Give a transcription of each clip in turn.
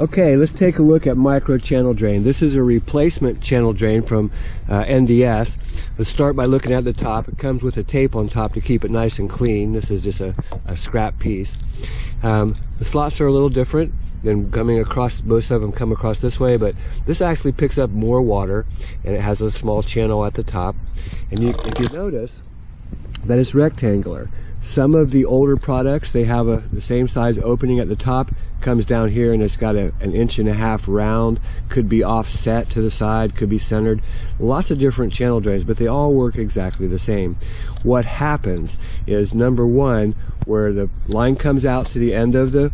Okay, let's take a look at micro channel drain. This is a replacement channel drain from NDS. Let's start by looking at the top. It comes with a tape on top to keep it nice and clean. This is just a scrap piece. The slots are a little different than coming across, most of them come across this way, but this actually picks up more water and it has a small channel at the top. And if you notice that it's rectangular. Some of the older products, they have the same size opening at the top, comes down here, and it's got an inch and a half round, could be offset to the side, could be centered. Lots of different channel drains, but they all work exactly the same. What happens is, number one, where the line comes out to the end of the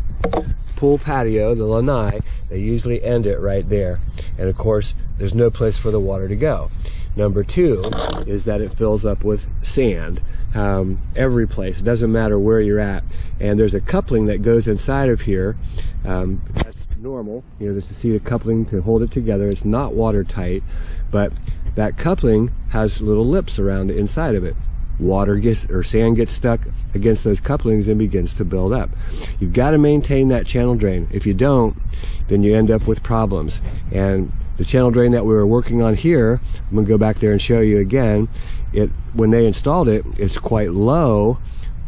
pool patio, the lanai, they usually end it right there. And of course, there's no place for the water to go. Number two is that it fills up with sand every place. It doesn't matter where you're at. And there's a coupling that goes inside of here. That's normal. You know, there's a seat of coupling to hold it together. It's not watertight, but that coupling has little lips around the inside of it. Water gets, or sand gets stuck against those couplings and begins to build up. You've got to maintain that channel drain. If you don't, then you end up with problems. And the channel drain that we were working on here, I'm going to go back there and show you again. When they installed it, it's quite low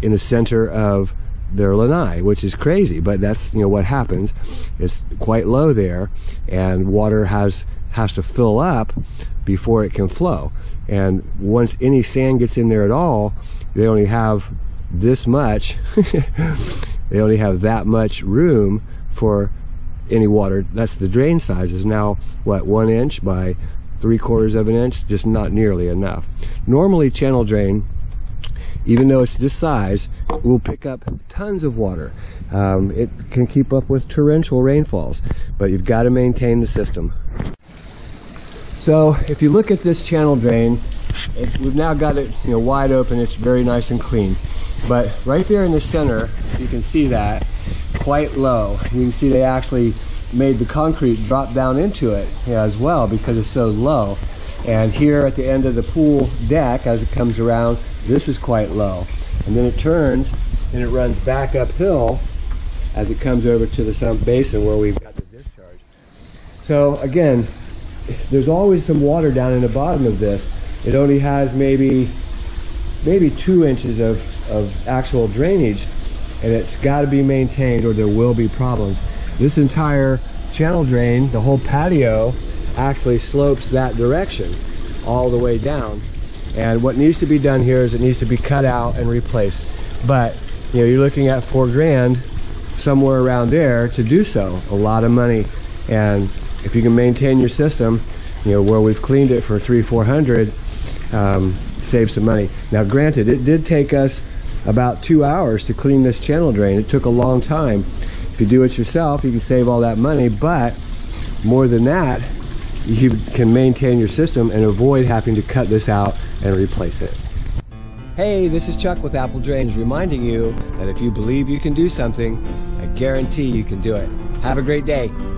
in the center of their lanai, which is crazy, but that's, you know, what happens. It's quite low there, and water has to fill up before it can flow. And once any sand gets in there at all, they only have this much. They only have that much room for any water. That's the drain size, is now what, 1 inch by 3/4 of an inch, just not nearly enough. Normally channel drain, even though it's this size, will pick up tons of water. It can keep up with torrential rainfalls, but you've got to maintain the system. So if you look at this channel drain, we've now got it, you know, wide open. It's very nice and clean, but right there in the center, you can see that quite low. You can see they actually made the concrete drop down into it as well because it's so low. And here at the end of the pool deck, as it comes around, this is quite low. And then it turns and it runs back uphill as it comes over to the sump basin where we've got the discharge. So again, there's always some water down in the bottom of this. It only has maybe 2 inches of actual drainage, and it's got to be maintained or there will be problems. This entire channel drain, the whole patio, actually slopes that direction all the way down. And what needs to be done here is it needs to be cut out and replaced. But, you know, you're looking at $4,000 somewhere around there to do so. A lot of money. And if you can maintain your system, you know, where we've cleaned it for $300, $400, save some money. Now granted, it did take us about 2 hours to clean this channel drain. It took a long time. If you do it yourself, you can save all that money, but more than that, you can maintain your system and avoid having to cut this out and replace it. Hey, this is Chuck with Apple Drains, reminding you that if you believe you can do something, I guarantee you can do it. Have a great day.